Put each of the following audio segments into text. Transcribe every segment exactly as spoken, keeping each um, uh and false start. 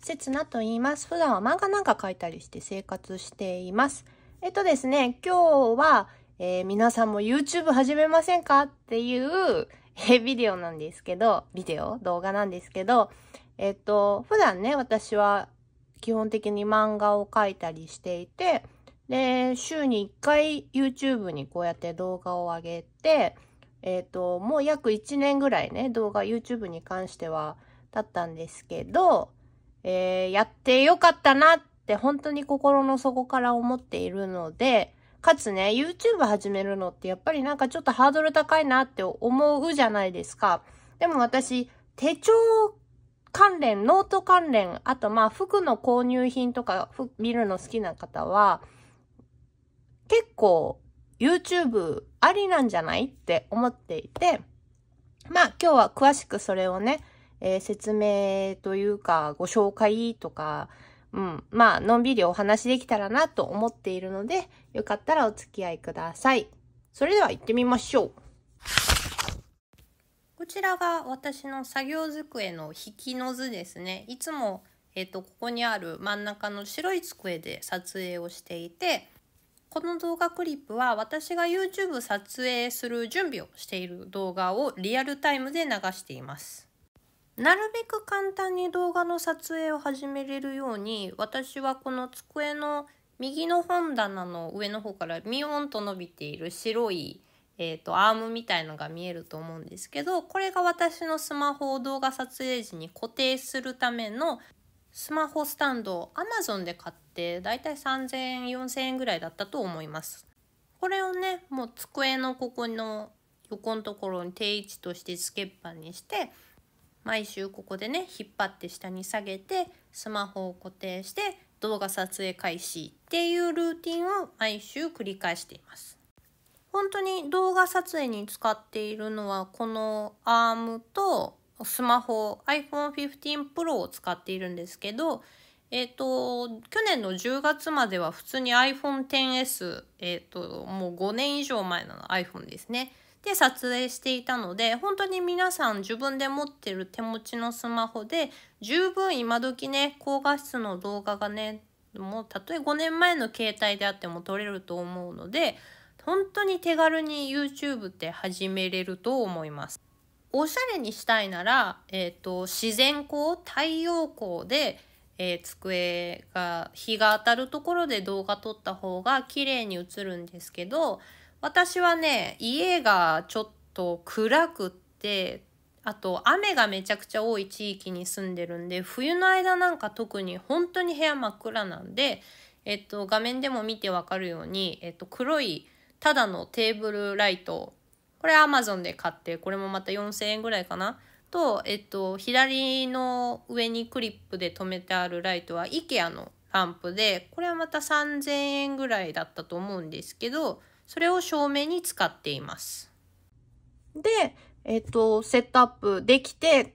せつなと言います。普段は漫画なんか描いたりして生活しています。えっとですね、今日は、えー、皆さんも YouTube 始めませんかっていう、えー、ビデオなんですけど、ビデオ動画なんですけど、えっと、普段ね、私は基本的に漫画を描いたりしていて、で、週にいっかい YouTube にこうやって動画を上げて、えっと、もう約いちねんぐらいね、動画 YouTube に関してはだったんですけど、えー、やってよかったなって本当に心の底から思っているので、かつね、YouTube 始めるのってやっぱりなんかちょっとハードル高いなって思うじゃないですか。でも私、手帳関連、ノート関連、あとまあ服の購入品とか見るの好きな方は、結構 YouTube ありなんじゃないって思っていて、まあ今日は詳しくそれをね、えー、説明というかご紹介とか、うん、まあのんびりお話できたらなと思っているので、よかったらお付き合いください。それでは行ってみましょう。こちらが私の作業机の引きの図ですね。いつも、えっと、ここにある真ん中の白い机で撮影をしていて、この動画クリップは私が YouTube 撮影する準備をしている動画をリアルタイムで流しています。なるべく簡単に動画の撮影を始めれるように、私はこの机の右の本棚の上の方からミヨンと伸びている白い、えーと、アームみたいのが見えると思うんですけど、これが私のスマホを動画撮影時に固定するためのスマホスタンドを アマゾン で買ってだいたいさんぜんえんよんせんえんぐらいだったと思います。これをね、もう机のここの横のところに定位置としてつけっぱにして、毎週ここでね、引っ張って下に下げてスマホを固定して動画撮影開始っていうルーティンを毎週繰り返しています。本当に動画撮影に使っているのはこのアームと、スマホ アイフォンフィフティーンプロ を使っているんですけど、えっと、去年のじゅうがつまでは普通に アイフォンテンエス、えっと、もうごねん以上前の アイフォン ですね。で、撮影していたので、本当に皆さん自分で持ってる手持ちのスマホで、十分今時ね、高画質の動画がね、もうたとえごねんまえの携帯であっても撮れると思うので、本当に手軽に YouTube って始めれると思います。おしゃれにしたいなら、えーと、自然光、太陽光で、えー、机が日が当たるところで動画撮った方が綺麗に映るんですけど、私はね、家がちょっと暗くって、あと雨がめちゃくちゃ多い地域に住んでるんで、冬の間なんか特に本当に部屋真っ暗なんで、えーと、画面でも見てわかるように、えーと、黒いただのテーブルライト、これ アマゾン で買って、これもまたよんせんえんぐらいかなと、えっと、左の上にクリップで留めてあるライトは イケア のランプで、これはまたさんぜんえんぐらいだったと思うんですけど、それを照明に使っています。で、えっと、セットアップできて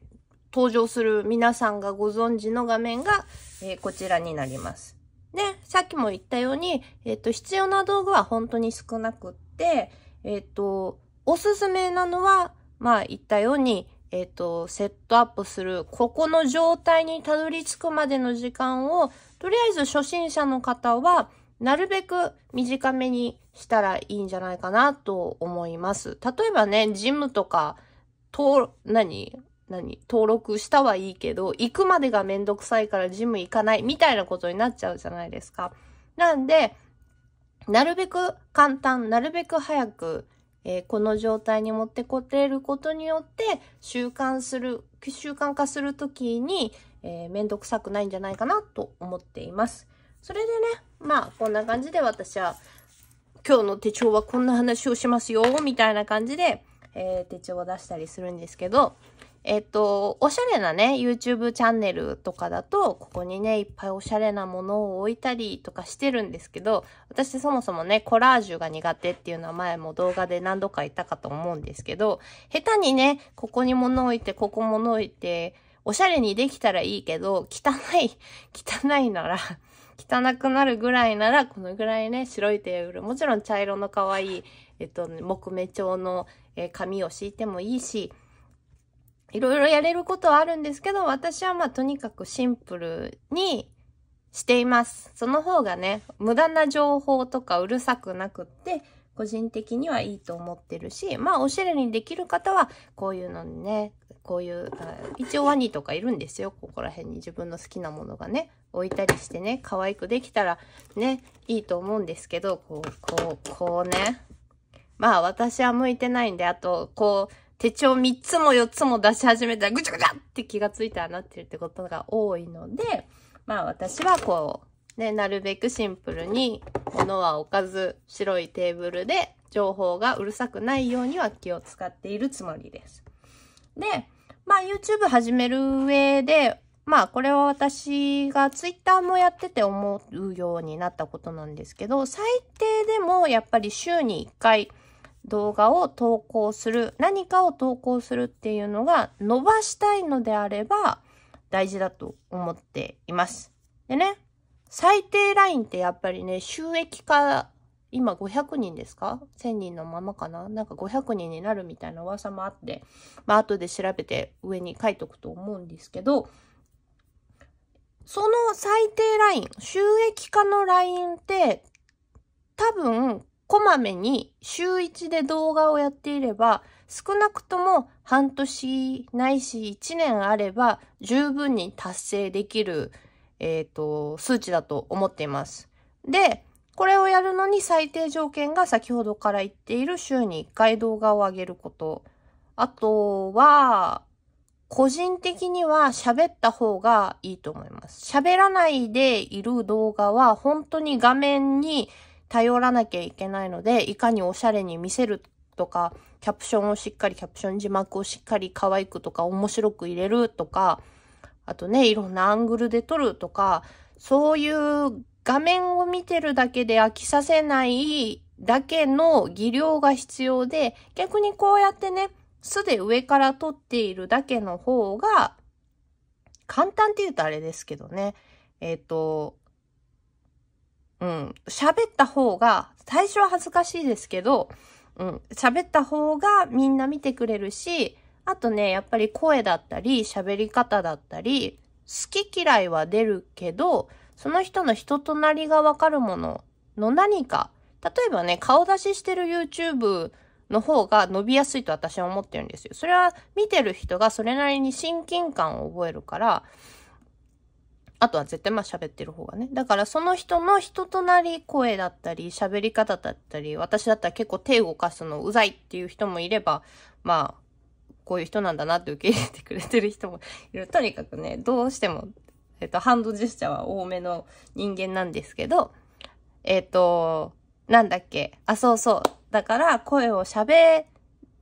登場する皆さんがご存知の画面が、えー、こちらになります。ね、さっきも言ったように、えっと、必要な道具は本当に少なくって、えっと、おすすめなのは、まあ言ったように、えっと、セットアップする、ここの状態にたどり着くまでの時間を、とりあえず初心者の方は、なるべく短めにしたらいいんじゃないかなと思います。例えばね、ジムとか、登、何何登録したはいいけど、行くまでがめんどくさいからジム行かない、みたいなことになっちゃうじゃないですか。なんで、なるべく簡単、なるべく早く、えー、この状態に持ってこれることによって習慣する、習慣化するときに、えー、めんどくさくないんじゃないかなと思っています。それでね、まあこんな感じで私は今日の手帳はこんな話をしますよ、みたいな感じで、えー、手帳を出したりするんですけど、えっと、おしゃれなね、YouTube チャンネルとかだと、ここにね、いっぱいおしゃれなものを置いたりとかしてるんですけど、私そもそもね、コラージュが苦手っていうのは前も動画で何度か言ったかと思うんですけど、下手にね、ここに物置いて、ここ物置いて、おしゃれにできたらいいけど、汚い、汚いなら、汚くなるぐらいなら、このぐらいね、白いテーブル、もちろん茶色の可愛い、えっと、木目調の紙を敷いてもいいし、いろいろやれることはあるんですけど、私はまあとにかくシンプルにしています。その方がね、無駄な情報とかうるさくなくって、個人的にはいいと思ってるし、まあおしゃれにできる方は、こういうのにね、こういう、一応ワニとかいるんですよ。ここら辺に自分の好きなものがね、置いたりしてね、可愛くできたらね、いいと思うんですけど、こう、こう、こうね。まあ私は向いてないんで、あと、こう、手帳みっつもよっつも出し始めたら、ぐちゃぐちゃって気がついたらなってるってことが多いので、まあ私はこう、ね、なるべくシンプルに、物は置かず、白いテーブルで情報がうるさくないようには気を使っているつもりです。で、まあ YouTube 始める上で、まあこれは私が Twitter もやってて思うようになったことなんですけど、最低でもやっぱり週にいっかい、動画を投稿する、何かを投稿するっていうのが伸ばしたいのであれば大事だと思っています。でね、最低ラインってやっぱりね、収益化、今ごひゃくにんですか ?せんにんのままかななんかごひゃくにんになるみたいな噂もあって、まあ後で調べて上に書いとくと思うんですけど、その最低ライン、収益化のラインって多分、こまめに週いちで動画をやっていれば、少なくとも半年ないしいちねんあれば十分に達成できる、えっと、数値だと思っています。で、これをやるのに最低条件が先ほどから言っている週にいっかい動画を上げること。あとは、個人的には喋った方がいいと思います。喋らないでいる動画は本当に画面に頼らなきゃいけないので、いかにおしゃれに見せるとか、キャプションをしっかり、キャプション字幕をしっかり可愛くとか、面白く入れるとか、あとね、いろんなアングルで撮るとか、そういう画面を見てるだけで飽きさせないだけの技量が必要で、逆にこうやってね、素で上から撮っているだけの方が、簡単って言うとあれですけどね、えっと、うん、喋った方が、最初は恥ずかしいですけど、うん、喋った方がみんな見てくれるし、あとね、やっぱり声だったり、喋り方だったり、好き嫌いは出るけど、その人の人となりがわかるものの何か、例えばね、顔出ししてる YouTube の方が伸びやすいと私は思ってるんですよ。それは見てる人がそれなりに親近感を覚えるから、あとは絶対まあ喋ってる方がね。だからその人の人となり、声だったり、喋り方だったり、私だったら結構手動かすのうざいっていう人もいれば、まあ、こういう人なんだなって受け入れてくれてる人もいる。とにかくね、どうしても、えっと、ハンドジェスチャーは多めの人間なんですけど、えっと、なんだっけ。あ、そうそう。だから声を喋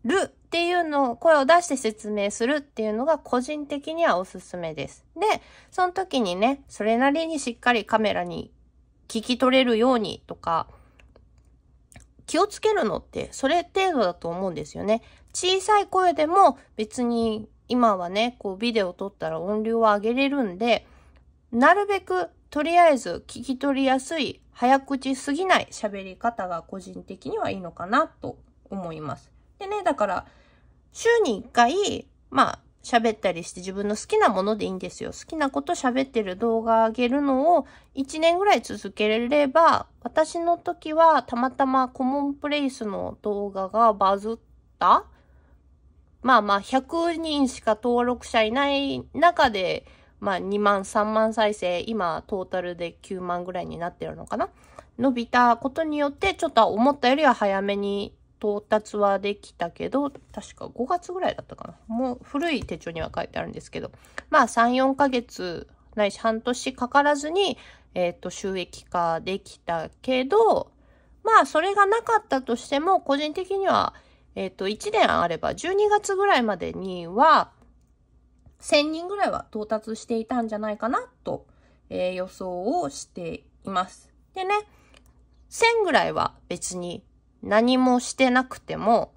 るっていうのを、声を出して説明するっていうのが個人的にはおすすめです。で、その時にね、それなりにしっかりカメラに聞き取れるようにとか、気をつけるのってそれ程度だと思うんですよね。小さい声でも別に今はね、こうビデオ撮ったら音量を上げれるんで、なるべくとりあえず聞き取りやすい、早口すぎない喋り方が個人的にはいいのかなと思います。でね、だから、週にいっかい、まあ、喋ったりして自分の好きなものでいいんですよ。好きなこと喋ってる動画上げるのをいちねんぐらい続ければ、私の時はたまたまコモンプレイスの動画がバズった?まあまあ、ひゃくにんしか登録者いない中で、まあにまんさんまん再生、今トータルできゅうまんぐらいになってるのかな?伸びたことによって、ちょっと思ったよりは早めに、到達はできたけど、確かごがつぐらいだったかな。もう古い手帳には書いてあるんですけど、まあさん、よんかげつないし半年かからずに、えっと、収益化できたけど、まあそれがなかったとしても、個人的には、えっと、いちねんあればじゅうにがつぐらいまでには、せんにんぐらいは到達していたんじゃないかなと、えー、予想をしています。でね、せんぐらいは別に、何もしてなくても、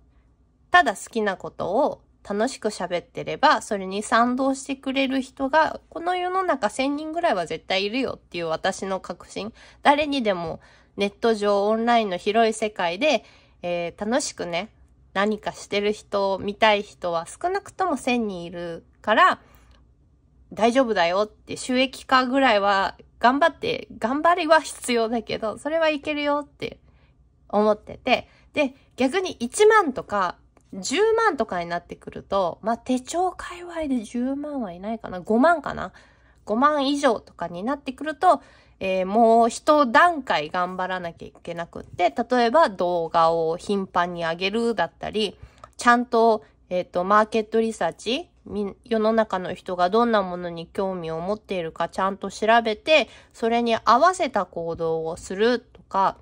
ただ好きなことを楽しく喋ってれば、それに賛同してくれる人が、この世の中せんにんぐらいは絶対いるよっていう私の確信。誰にでもネット上オンラインの広い世界で、えー、楽しくね、何かしてる人、見たい人は少なくともせんにんいるから、大丈夫だよって収益化ぐらいは頑張って、頑張りは必要だけど、それはいけるよって思ってて、で、逆にいちまんとかじゅうまんとかになってくると、まあ、手帳界隈でじゅうまんはいないかな、ごまんかな、ごまん以上とかになってくると、えー、もう一段階頑張らなきゃいけなくって、例えば動画を頻繁に上げるだったり、ちゃんと、えっと、マーケットリサーチ、世の中の人がどんなものに興味を持っているかちゃんと調べて、それに合わせた行動をするとか、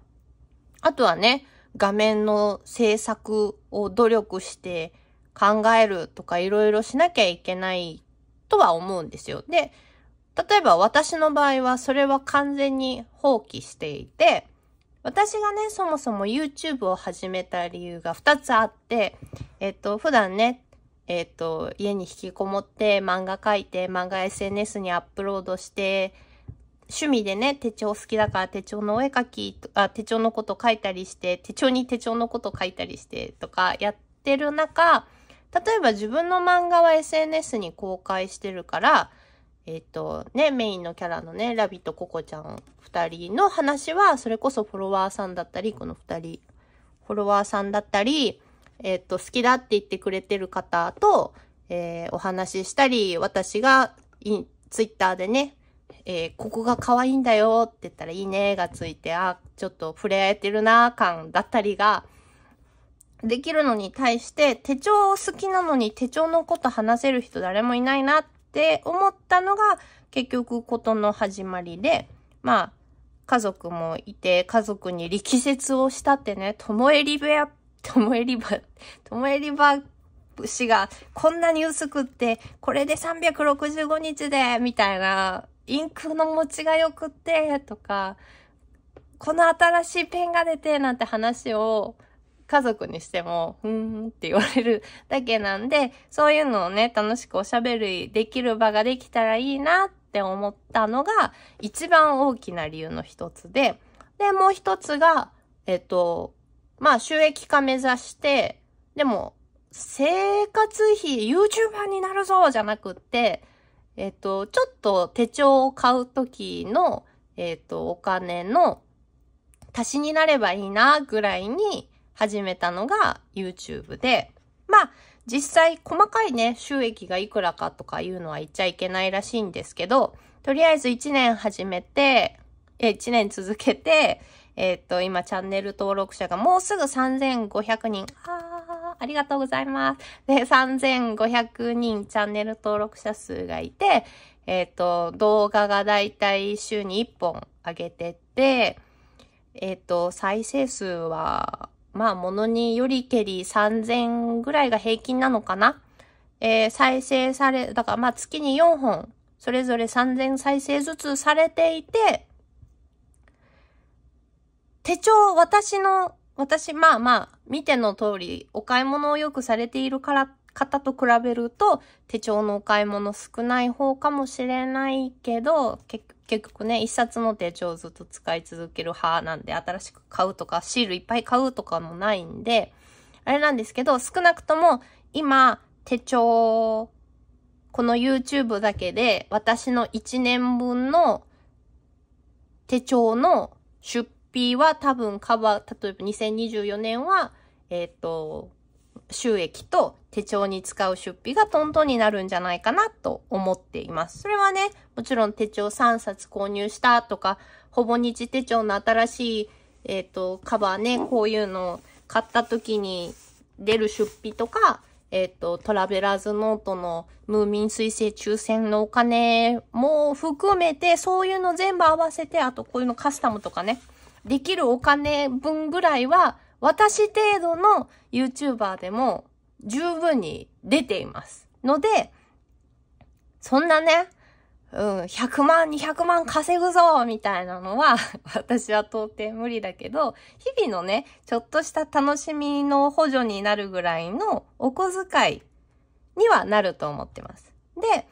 あとはね、画面の制作を努力して考えるとかいろいろしなきゃいけないとは思うんですよ。で、例えば私の場合はそれは完全に放棄していて、私がね、そもそも YouTube を始めた理由がふたつあって、えっと、普段ね、えっと、家に引きこもって漫画描いて、漫画 エスエヌエス にアップロードして、趣味でね、手帳好きだから手帳のお絵描き、あ、手帳のこと書いたりして、手帳に手帳のこと書いたりしてとかやってる中、例えば自分の漫画は エスエヌエス に公開してるから、えっとね、メインのキャラのね、ラビとココちゃん二人の話は、それこそフォロワーさんだったり、この二人、フォロワーさんだったり、えっと、好きだって言ってくれてる方と、えー、お話ししたり、私がイ、ツイッターでね、えー、ここが可愛いんだよって言ったらいいねがついて、あ、ちょっと触れ合えてるなー感だったりが、できるのに対して、手帳好きなのに手帳のこと話せる人誰もいないなって、って思ったのが結局ことの始まりで、まあ家族もいて、家族に力説をしたってね、ともえリバや、ともえリバ、ともえリバ氏がこんなに薄くって、これでさんびゃくろくじゅうごにちで、みたいな、インクの持ちが良くって、とか、この新しいペンが出て、なんて話を、家族にしても、うーんって言われるだけなんで、そういうのをね、楽しくおしゃべりできる場ができたらいいなって思ったのが、一番大きな理由の一つで、で、もう一つが、えっと、まあ、収益化目指して、でも、生活費、YouTuber になるぞじゃなくって、えっと、ちょっと手帳を買う時の、えっと、お金の足しになればいいなぐらいに、始めたのが YouTube で、まあ実際細かいね、収益がいくらかとかいうのは言っちゃいけないらしいんですけど、とりあえずいちねん始めて、え、いちねん続けて、えー、っと、今チャンネル登録者がもうすぐさんぜんごひゃくにん、あー、ありがとうございます。で、さんぜんごひゃくにんチャンネル登録者数がいて、えー、っと、動画がだいたい週にいっぽん上げてって、えー、っと、再生数は、まあ、ものによりけりさんぜんぐらいが平均なのかな、えー、再生され、だからまあ月によんほん、それぞれさんぜん再生ずつされていて、手帳、私の、私、まあまあ、見ての通り、お買い物をよくされているから、方と比べると、手帳のお買い物少ない方かもしれないけど、結局、結局ね、一冊の手帳ずっと使い続ける派なんで、新しく買うとか、シールいっぱい買うとかもないんで、あれなんですけど、少なくとも今、手帳、この YouTube だけで、私のいちねんぶんの手帳の出費は多分カバー、例えばにせんにじゅうよねんは、えっと、収益と手帳に使う出費がトントンになるんじゃないかなと思っています。それはね、もちろん手帳さんさつ購入したとか、ほぼ日手帳の新しい、えっと、カバーね、こういうのを買った時に出る出費とか、えっと、トラベラーズノートのムーミン彗星抽選のお金も含めて、そういうの全部合わせて、あとこういうのカスタムとかね、できるお金分ぐらいは、私程度の YouTuber でも十分に出ています。ので、そんなね、うん、ひゃくまん、にひゃくまん稼ぐぞみたいなのは、私は到底無理だけど、日々のね、ちょっとした楽しみの補助になるぐらいのお小遣いにはなると思ってます。で、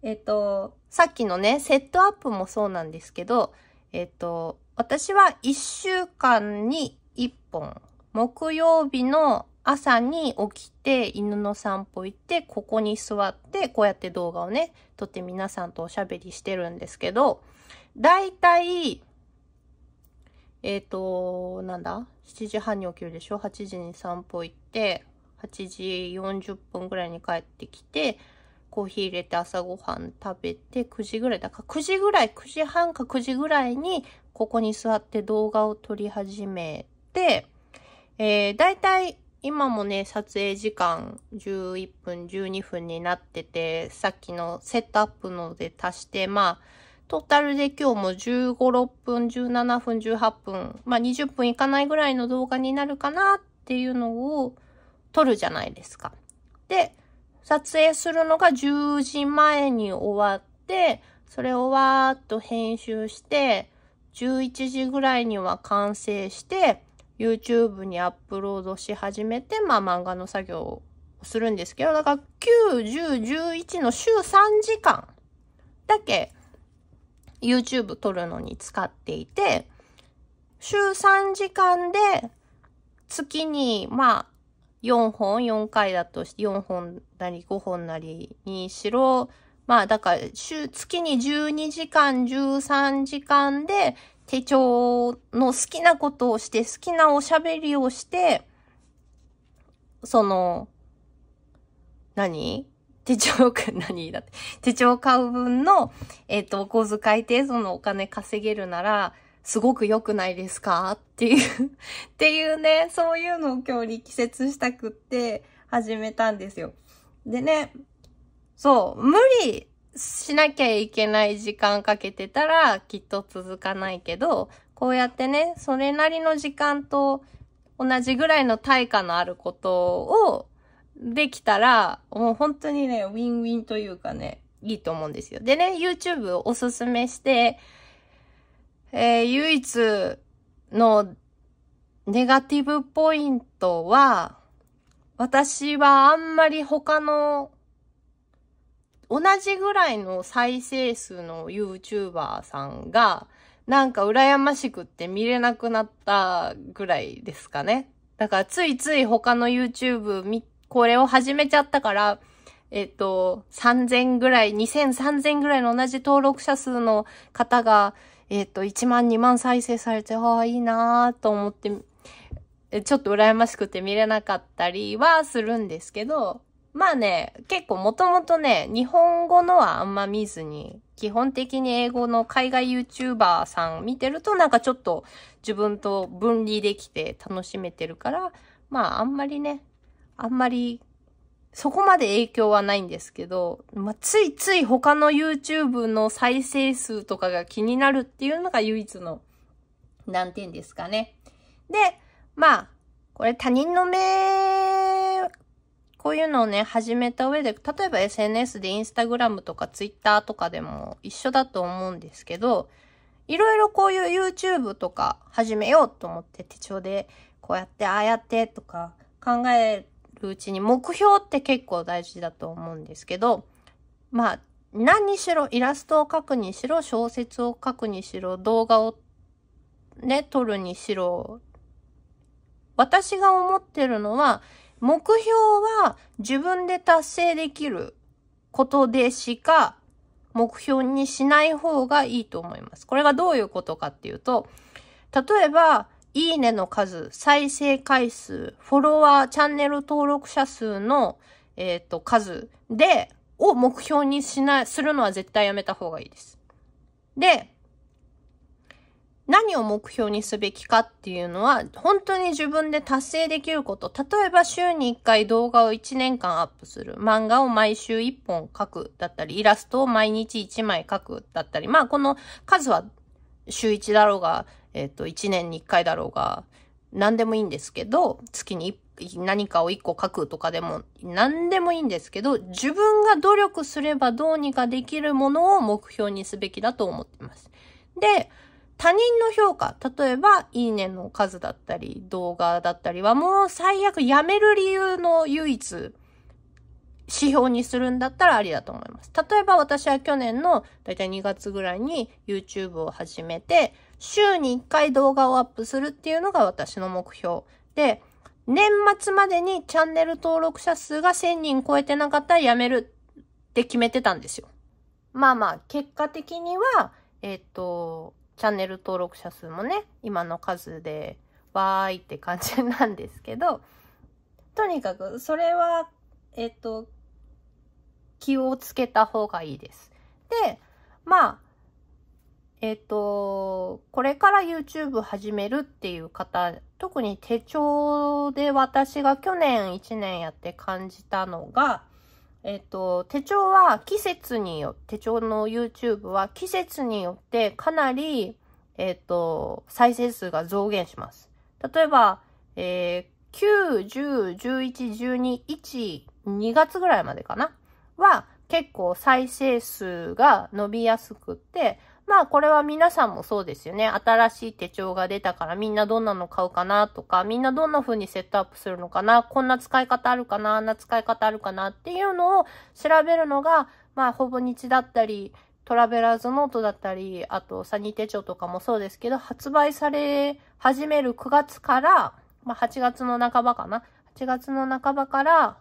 えっと、さっきのね、セットアップもそうなんですけど、えっと、私はいっしゅうかんにいっぽん、木曜日の朝に起きて犬の散歩行ってここに座ってこうやって動画をね撮って皆さんとおしゃべりしてるんですけど、だいたいえっとなんだしちじはんに起きるでしょ、はちじに散歩行ってはちじよんじゅっぷんぐらいに帰ってきてコーヒー入れて朝ごはん食べてくじぐらいだからくじぐらいくじはんかくじぐらいにここに座って動画を撮り始めて、えー、だいたい今もね、撮影時間じゅういっぷん、じゅうにふんになってて、さっきのセットアップので足して、まあ、トータルで今日もじゅうご、ろっぷん、じゅうななふん、じゅうはっぷん、まあにじゅっぷんいかないぐらいの動画になるかなっていうのを撮るじゃないですか。で、撮影するのがじゅうじまえに終わって、それをわーっと編集して、じゅういちじぐらいには完成して、YouTube にアップロードし始めて、まあ漫画の作業をするんですけど、だからきゅう、じゅう、じゅういちの週さんじかんだけ YouTube 撮るのに使っていて、週さんじかんで月にまあよんほん、よんかいだとよんほんなりごほんなりにしろ、まあだから週、月にじゅうにじかん、じゅうさんじかんで手帳の好きなことをして、好きなおしゃべりをして、その、何手帳、何だって。手帳買う分の、えっと、お小遣い程度のお金稼げるなら、すごく良くないですかっていう、っていうね、そういうのを今日力説したくって始めたんですよ。でね、そう、無理しなきゃいけない時間かけてたらきっと続かないけど、こうやってね、それなりの時間と同じぐらいの対価のあることをできたら、もう本当にね、ウィンウィンというかね、いいと思うんですよ。でね、YouTube をおすすめして、えー、唯一のネガティブポイントは、私はあんまり他の同じぐらいの再生数の YouTuber さんが、なんか羨ましくって見れなくなったぐらいですかね。だからついつい他の YouTube、これを始めちゃったから、えっと、さんぜんぐらい、にせん、さんぜんぐらいの同じ登録者数の方が、えっと、いちまん、にまん再生されて、ああ、いいなぁと思って、ちょっと羨ましくて見れなかったりはするんですけど、まあね、結構もともとね、日本語のはあんま見ずに、基本的に英語の海外 YouTuber さん見てるとなんかちょっと自分と分離できて楽しめてるから、まああんまりね、あんまりそこまで影響はないんですけど、まあ、ついつい他の YouTube の再生数とかが気になるっていうのが唯一の難点ですかね。で、まあ、これ他人の目、こういうのをね、始めた上で、例えば エスエヌエス でインスタグラムとかツイッターとかでも一緒だと思うんですけど、いろいろこういう YouTube とか始めようと思って手帳でこうやってああやってとか考えるうちに目標って結構大事だと思うんですけど、まあ何にしろイラストを描くにしろ、小説を描くにしろ、動画をね、撮るにしろ、私が思ってるのは、目標は自分で達成できることでしか目標にしない方がいいと思います。これがどういうことかっていうと、例えば、いいねの数、再生回数、フォロワー、チャンネル登録者数の、えっと、数で、を目標にしない、するのは絶対やめた方がいいです。で、何を目標にすべきかっていうのは、本当に自分で達成できること。例えば週にいっかい動画をいちねんかんアップする。漫画を毎週いっぽん描くだったり、イラストを毎日いちまい描くだったり、まあこの数は週いちだろうが、えっといちねんにいっかいだろうが、何でもいいんですけど、月に何かをいっこ描くとかでも何でもいいんですけど、自分が努力すればどうにかできるものを目標にすべきだと思ってます。で、他人の評価、例えば、いいねの数だったり、動画だったりは、もう最悪やめる理由の唯一、指標にするんだったらありだと思います。例えば私は去年の、だいたいにがつぐらいに YouTube を始めて、週にいっかい動画をアップするっていうのが私の目標。で、年末までにチャンネル登録者数がせんにん超えてなかったらやめるって決めてたんですよ。まあまあ、結果的には、えっと、チャンネル登録者数もね、今の数で、わーいって感じなんですけど、とにかく、それは、えっと、気をつけた方がいいです。で、まあ、えっと、これから YouTube 始めるっていう方、特に手帳で私が去年いちねんやって感じたのが、えっと、手帳は季節によって、手帳の YouTube は季節によってかなり、えっと、再生数が増減します。例えば、えー、きゅう、じゅう、じゅういち、じゅうに、いち、にがつぐらいまでかなは結構再生数が伸びやすくって、まあこれは皆さんもそうですよね。新しい手帳が出たからみんなどんなの買うかなとか、みんなどんな風にセットアップするのかな、こんな使い方あるかな、あんな使い方あるかなっていうのを調べるのが、まあほぼ日だったり、トラベラーズノートだったり、あとサニー手帳とかもそうですけど、発売され始めるくがつから、まあはちがつの半ばかな。はちがつの半ばから、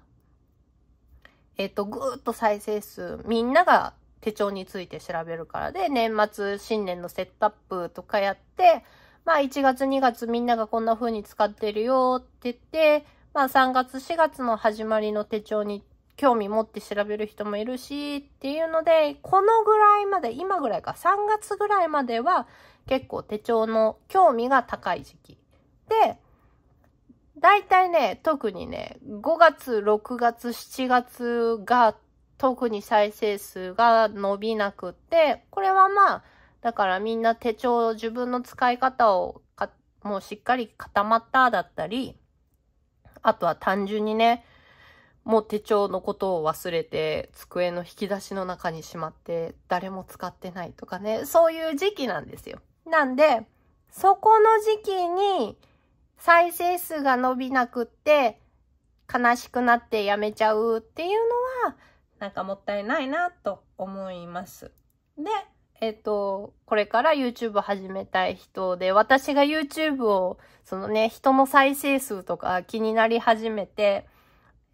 えっと、ぐーっと再生数、みんなが手帳について調べるからで、年末、新年のセットアップとかやって、まあいちがつ、にがつみんながこんな風に使ってるよって言って、まあさんがつ、しがつの始まりの手帳に興味持って調べる人もいるしっていうので、このぐらいまで、今ぐらいか、さんがつぐらいまでは結構手帳の興味が高い時期。で、だいたいね、特にね、ごがつ、ろくがつ、しちがつが特に再生数が伸びなくって、これはまあ、だからみんな手帳、自分の使い方をか、もうしっかり固まっただったり、あとは単純にね、もう手帳のことを忘れて、机の引き出しの中にしまって、誰も使ってないとかね、そういう時期なんですよ。なんで、そこの時期に再生数が伸びなくって、悲しくなってやめちゃうっていうのは、なんかもったいないなと思います。で、えっと、これから YouTube 始めたい人で、私が YouTube を、そのね、人の再生数とか気になり始めて、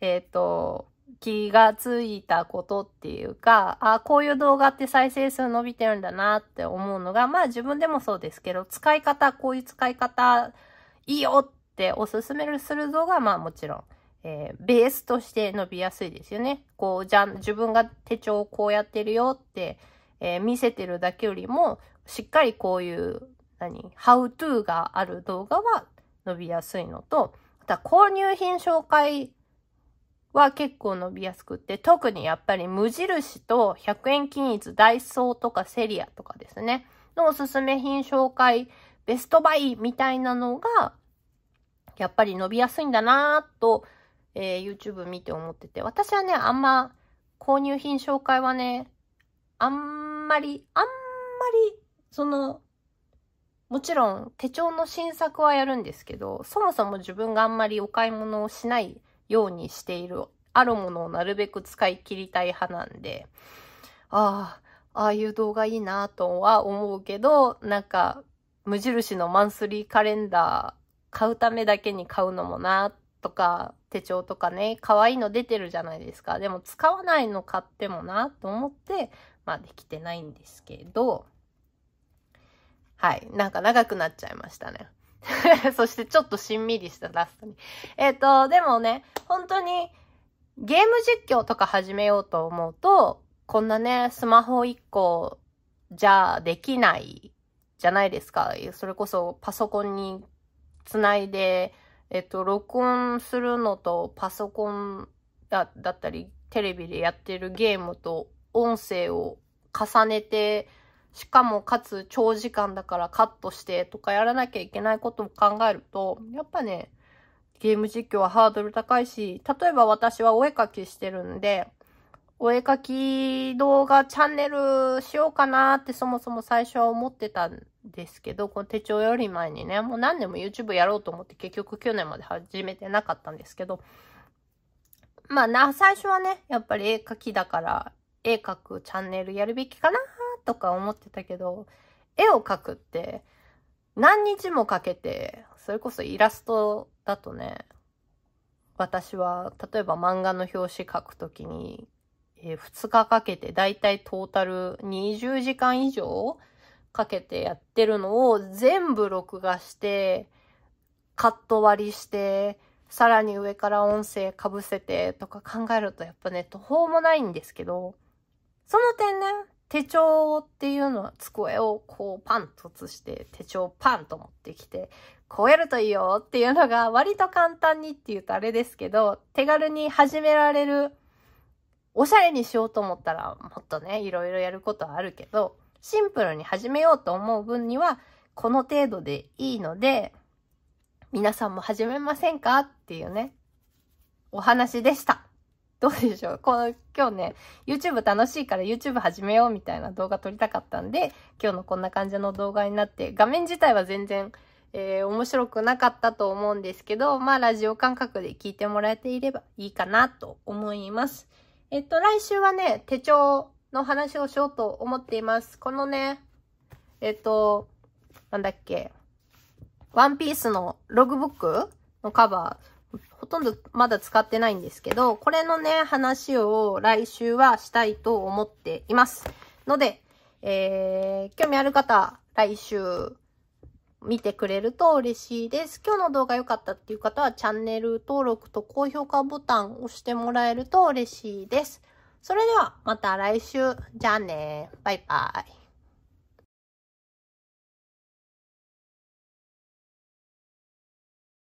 えっと、気がついたことっていうか、あ、こういう動画って再生数伸びてるんだなって思うのが、まあ自分でもそうですけど、使い方、こういう使い方、いいよっておすすめする動画は、まあもちろん、えー、ベースとして伸びやすいですよね。こう、じゃ、自分が手帳をこうやってるよって、えー、見せてるだけよりも、しっかりこういう、何、how to がある動画は伸びやすいのと、また購入品紹介、は結構伸びやすくって、特にやっぱり無印とひゃくえん均一、ダイソーとかセリアとかですね、のおすすめ品紹介、ベストバイみたいなのが、やっぱり伸びやすいんだなぁと、えー、YouTube 見て思ってて、私はね、あんま購入品紹介はね、あんまり、あんまり、その、もちろん手帳の新作はやるんですけど、そもそも自分があんまりお買い物をしないようにしている。あるものをなるべく使い切りたい派なんで、ああ、ああいう動画いいなとは思うけど、なんか、無印のマンスリーカレンダー買うためだけに買うのもなとか、手帳とかね、可愛いの出てるじゃないですか。でも使わないの買ってもなと思って、まあできてないんですけど、はい、なんか長くなっちゃいましたね。そしてちょっとしんみりしたラストに。えっと、でもね、本当にゲーム実況とか始めようと思うと、こんなね、スマホいっこじゃできないじゃないですか。それこそパソコンにつないで、えっと、録音するのとパソコン だ, だったり、テレビでやってるゲームと音声を重ねて、しかもかつ長時間だからカットしてとかやらなきゃいけないことを考えると、やっぱね、ゲーム実況はハードル高いし、例えば私はお絵かきしてるんで、お絵かき動画チャンネルしようかなってそもそも最初は思ってたんですけど、この手帳より前にね、もう何年も YouTube やろうと思って結局きゅうねんまで始めてなかったんですけど、まあな、最初はね、やっぱり絵描きだから、絵描くチャンネルやるべきかなとか思ってたけど、絵を描くって何日もかけて、それこそイラストだとね、私は例えば漫画の表紙書くときに、えー、ふつかかけてだいたいトータルにじゅうじかん以上かけてやってるのを全部録画してカット割りしてさらに上から音声かぶせてとか考えるとやっぱね途方もないんですけど、その点ね手帳っていうのは机をこうパンと移して手帳をパンと持ってきてこうやるといいよっていうのが割と簡単にっていうとあれですけど手軽に始められる。おしゃれにしようと思ったらもっとねいろいろやることはあるけどシンプルに始めようと思う分にはこの程度でいいので皆さんも始めませんかっていうねお話でした。どうでしょう、この今日ね YouTube 楽しいから YouTube 始めようみたいな動画撮りたかったんで今日のこんな感じの動画になって画面自体は全然、えー、面白くなかったと思うんですけどまあラジオ感覚で聞いてもらえていればいいかなと思います。えっと来週はね手帳の話をしようと思っています。このねえっとなんだっけワンピースのログブックのカバーほとんどまだ使ってないんですけどこれのね話を来週はしたいと思っていますので、えー、興味ある方来週見てくれると嬉しいです。今日の動画良かったっていう方はチャンネル登録と高評価ボタンを押してもらえると嬉しいです。それではまた来週。じゃあね。バイバイ。